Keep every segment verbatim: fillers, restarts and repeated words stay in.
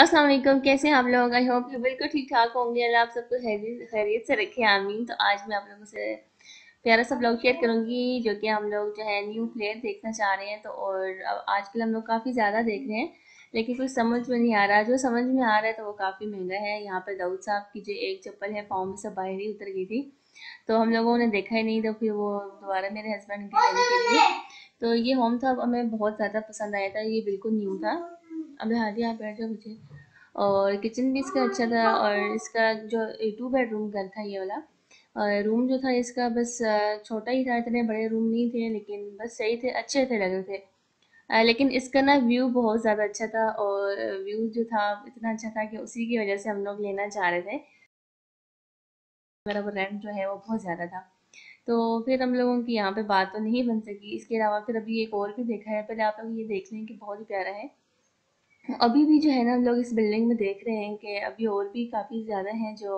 अस्सलाम वालेकुम, कैसे हैं आप लोग। आई होप कि बिल्कुल ठीक ठाक होंगे। अल्लाह आप सबको खैरियत से रखे, आमीन। तो आज मैं आप लोगों से प्यारा सा ब्लॉग शेयर करूंगी जो कि हम लोग जो है न्यू प्लेयर देखना चाह रहे हैं। तो और आजकल हम लोग काफ़ी ज़्यादा देख रहे हैं लेकिन कुछ समझ में नहीं आ रहा। जो समझ में आ रहा है तो वो काफ़ी महंगा है। यहाँ पर दाऊद साहब की जो एक चप्पल है पाँव में से बाहर ही उतर गई थी, तो हम लोगों ने देखा ही नहीं, तो फिर वो दोबारा मेरे हस्बैंड के लेने के लिए। तो ये होम था, हमें बहुत ज़्यादा पसंद आया था, ये बिल्कुल न्यू था। अब हादी आप बैठ जाओ मुझे। और किचन भी इसका अच्छा था, और इसका जो टू बेडरूम घर था ये वाला, और रूम जो था इसका बस छोटा ही था, इतने बड़े रूम नहीं थे, लेकिन बस सही थे, अच्छे थे, लगे थे। आ, लेकिन इसका ना व्यू बहुत ज़्यादा अच्छा था, और व्यू जो था इतना अच्छा था कि उसी की वजह से हम लोग लेना चाह रहे थे। मेरा वो रेंट जो है वो बहुत ज़्यादा था, तो फिर हम लोगों की यहाँ पे बात तो नहीं बन सकी। इसके अलावा फिर अभी एक और भी देखा है, पहले आप लोग ये देख लें कि बहुत ही प्यारा है। अभी भी जो है ना हम लोग इस बिल्डिंग में देख रहे हैं कि अभी और भी काफ़ी ज़्यादा हैं जो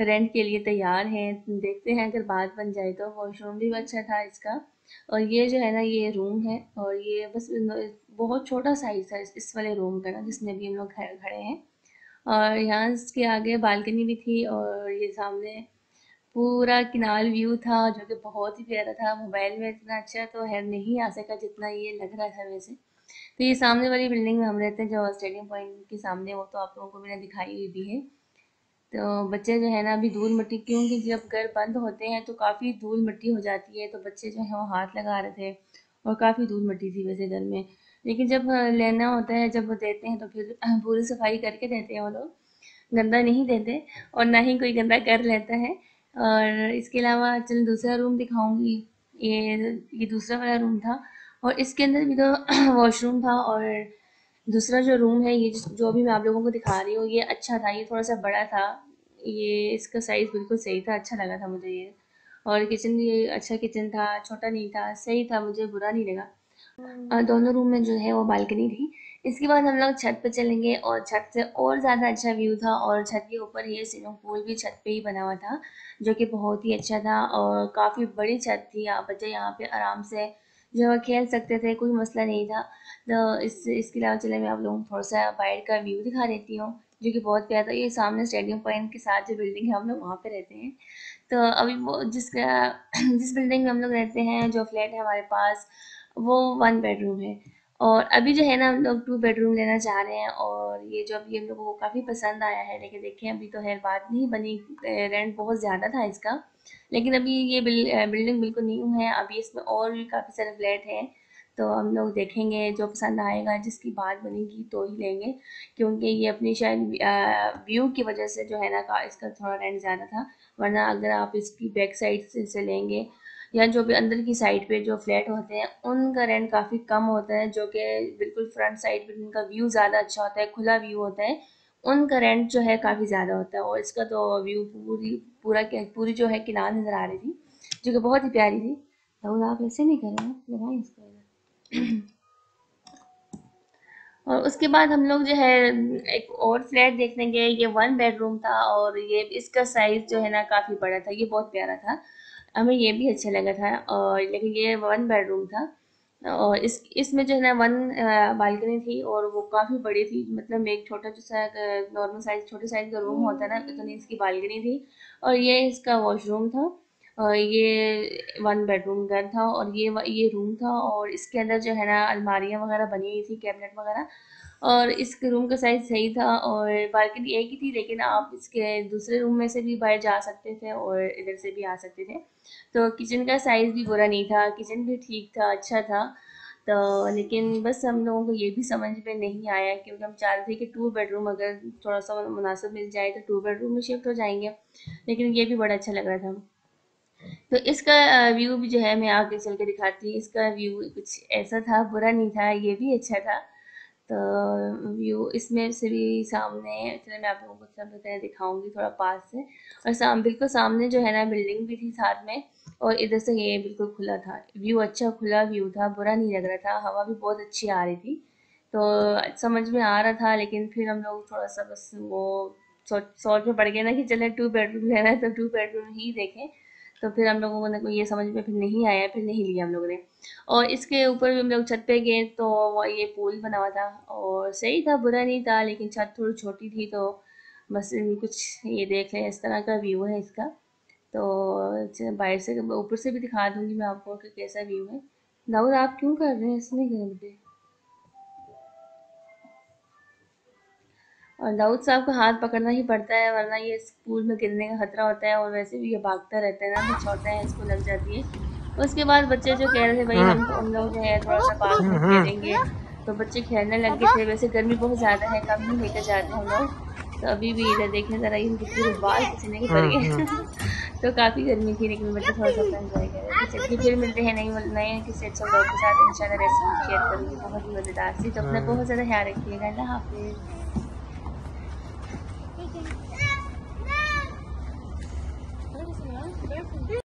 रेंट के लिए तैयार हैं। देखते हैं अगर बात बन जाए तो। वॉशरूम भी अच्छा था इसका, और ये जो है ना ये रूम है, और ये बस बहुत छोटा साइज था इस वाले रूम का ना, जिसमें भी हम लोग खड़े हैं। और यहाँ इसके आगे बालकनी भी थी, और ये सामने पूरा किनाल व्यू था जो कि बहुत ही प्यारा था। मोबाइल में इतना अच्छा तो है नहीं आ सका जितना ये लग रहा था वैसे। तो ये सामने वाली बिल्डिंग में हम रहते हैं जो स्टेडियम पॉइंट के सामने, वो तो आप लोगों को मैंने दिखाई हुई भी है। तो बच्चे जो है ना अभी धूल मिट्टी, क्योंकि जब घर बंद होते हैं तो काफ़ी धूल मिट्टी हो जाती है, तो बच्चे जो है वो हाथ लगा रहे थे, और काफ़ी धूल मिट्टी थी वैसे घर में। लेकिन जब लेना होता है, जब वो देते हैं तो फिर पूरी सफाई करके देते हैं वो लोग, गंदा नहीं देते, और ना ही कोई गंदा कर लेता है। और इसके अलावा चल दूसरा रूम दिखाऊँगी। ये ये दूसरा वाला रूम था, और इसके अंदर भी तो वॉशरूम था। और दूसरा जो रूम है ये जो अभी मैं आप लोगों को दिखा रही हूँ ये अच्छा था, ये थोड़ा सा बड़ा था, ये इसका साइज़ बिल्कुल सही था, अच्छा लगा था मुझे ये। और किचन ये अच्छा किचन था, छोटा नहीं था, सही था, मुझे बुरा नहीं लगा। दोनों रूम में जो है वो बालकनी थी। इसके बाद हम लोग छत पे चलेंगे, और छत से और ज़्यादा अच्छा व्यू था, और छत के ऊपर ये स्विमिंग पूल भी छत पे ही बना हुआ था जो कि बहुत ही अच्छा था, और काफ़ी बड़ी छत थी। आप बच्चे यहाँ पे आराम से जो है खेल सकते थे, कोई मसला नहीं था। तो इस इसके अलावा चले मैं आप लोगों को थोड़ा सा बाहर का व्यू दिखा देती हूँ जो कि बहुत प्यारा था। ये सामने स्टेडियम पॉइंट के साथ जो बिल्डिंग है हम लोग वहाँ पे रहते हैं। तो अभी वो जिसका जिस बिल्डिंग में हम लोग रहते हैं, जो फ्लैट है हमारे पास, वो वन बेडरूम है, और अभी जो है ना हम लोग टू बेडरूम लेना चाह रहे हैं। और ये जो अभी हम लोगों को काफ़ी पसंद आया है, लेकिन देखिए अभी तो है बात नहीं बनी, रेंट बहुत ज़्यादा था इसका, लेकिन अभी ये बिल्डिंग बिल्कुल न्यू है, अभी इसमें और भी काफ़ी सारे फ्लैट हैं। तो हम लोग देखेंगे जो पसंद आएगा, जिसकी बात बनेगी तो ही लेंगे, क्योंकि ये अपनी शायद व्यू की वजह से जो है ना इसका थोड़ा रेंट ज़्यादा था, वरना अगर आप इसकी बैक साइड से लेंगे या जो भी अंदर की साइड पे जो फ्लैट होते हैं उनका रेंट काफ़ी कम होता है, जो कि बिल्कुल फ्रंट साइड पे उनका व्यू ज़्यादा अच्छा होता है, खुला व्यू होता है, उनका रेंट जो है काफ़ी ज़्यादा होता है। और इसका तो व्यू पूरी पूरा पूरी जो है किनार नज़र आ रही थी जो कि बहुत ही प्यारी थी। तो आप ऐसे नहीं करें इसको। और उसके बाद हम लोग जो है एक और फ्लैट देखने गए, ये वन बेडरूम था, और ये इसका साइज़ जो है ना काफ़ी बड़ा था, ये बहुत प्यारा था, हमें ये भी अच्छा लगा था। और लेकिन ये वन बेडरूम था, और इस इसमें जो है ना वन बालकनी थी, और वो काफ़ी बड़ी थी, मतलब एक छोटा जैसा नॉर्मल साइज छोटे साइज का रूम होता है ना इतनी तो इसकी बालकनी थी। और ये इसका वॉशरूम था, और ये वन बेडरूम घर था, और ये ये रूम था, और इसके अंदर जो है ना अलमारियाँ वगैरह बनी हुई थी, कैबिनेट वगैरह। और इसके रूम का साइज़ सही था, और बालकनी एक ही थी, लेकिन आप इसके दूसरे रूम में से भी बाहर जा सकते थे और इधर से भी आ सकते थे। तो किचन का साइज़ भी बुरा नहीं था, किचन भी ठीक था, अच्छा था। तो लेकिन बस हम लोगों को ये भी समझ में नहीं आया, क्योंकि हम चाह रहे थे कि टू बेडरूम अगर थोड़ा सा मुनासिब मिल जाए तो टू बेडरूम में शिफ्ट हो जाएंगे, लेकिन ये भी बड़ा अच्छा लग रहा था। तो इसका व्यू भी जो है मैं आगे चल के दिखाती हूँ। इसका व्यू कुछ ऐसा था, बुरा नहीं था, ये भी अच्छा था। तो व्यू इसमें से भी सामने चले मैं आप लोगों को सब तरह दिखाऊंगी थोड़ा पास से। और साम बिल्कुल सामने जो है ना बिल्डिंग भी थी साथ में, और इधर से ये बिल्कुल खुला था व्यू, अच्छा खुला व्यू था, बुरा नहीं लग रहा था। हवा भी बहुत अच्छी आ रही थी, तो समझ में आ रहा था। लेकिन फिर हम लोग थोड़ा सा बस वो सोच सोच में पड़ गए ना कि चले टू बेडरूम लेना है तो टू बेडरूम ही देखें। तो फिर हम लोगों को ये समझ में फिर नहीं आया, फिर नहीं लिया हम लोगों ने। और इसके ऊपर भी हम लोग छत पे गए तो ये पूल बना हुआ था और सही था, बुरा नहीं था, लेकिन छत थोड़ी छोटी थी तो बस कुछ ये देख लें, इस तरह का व्यू है इसका। तो बाहर से ऊपर से भी दिखा दूँगी मैं आपको कि कैसा व्यू है। दाऊद आप क्यों कर रहे हैं इसमें घर पे? और दाऊद साहब को हाथ पकड़ना ही पड़ता है वरना ये इस पूल में गिरने का खतरा होता है, और वैसे भी ये भागता रहता है ना, तो छोटा है इसको लग जाती है। उसके बाद बच्चे जो कह रहे थे भाई हम हम लोग है थोड़ा सा पार्क में खेलेंगे, तो बच्चे खेलने लग गए थे। वैसे गर्मी बहुत ज़्यादा है, कम ही लेकर जाते हैं हम लोग, तो अभी भी इधर देखें ज़रा ये कितनी बाल खींचने के पड़ गए तो काफ़ी गर्मी थी, लेकिन बच्चे थोड़ा सा एंजॉय कर रहे थे। चलिए फिर मिलते हैं नहीं नए किसी अच्छे ब्लॉग के साथ, इंशाल्लाह रेसिपी शेयर करूँगी बहुत ही मज़ेदार सी। तो अपना बहुत ज़्यादा ख्याल रखिएगा, अल्लाह हाफिज़।